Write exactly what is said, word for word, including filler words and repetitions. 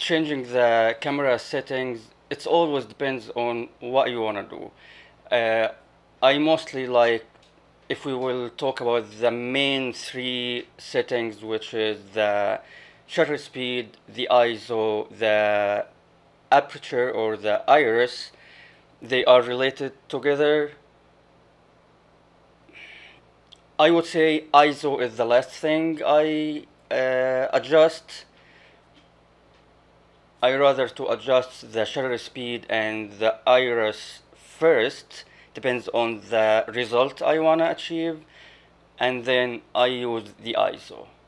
changing the camera settings, it's always depends on what you want to do. Uh, I mostly like, if we will talk about the main three settings, which is the shutter speed, the I S O, the aperture or the iris, they are related together. I would say I S O is the last thing I uh, adjust. I rather to adjust the shutter speed and the iris first, depends on the result I want to achieve, and then I use the I S O.